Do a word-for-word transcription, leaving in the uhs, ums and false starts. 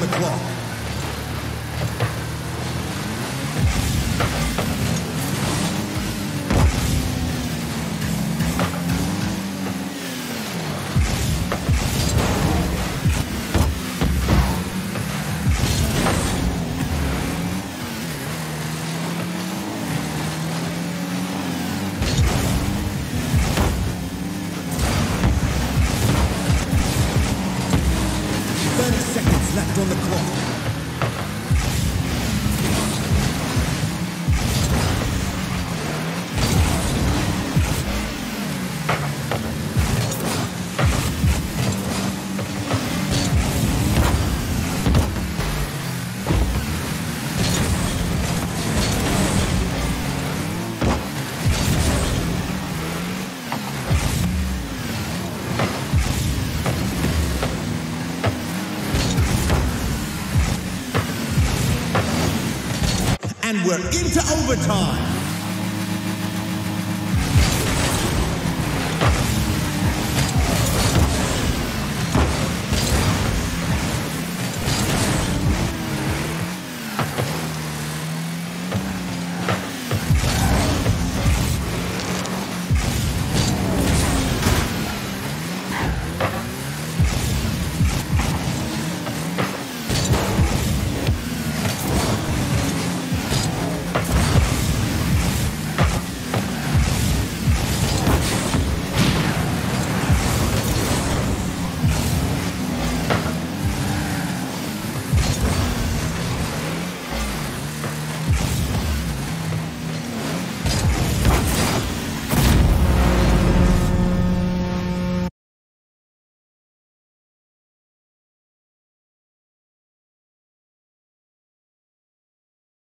on the clock. And we're into overtime.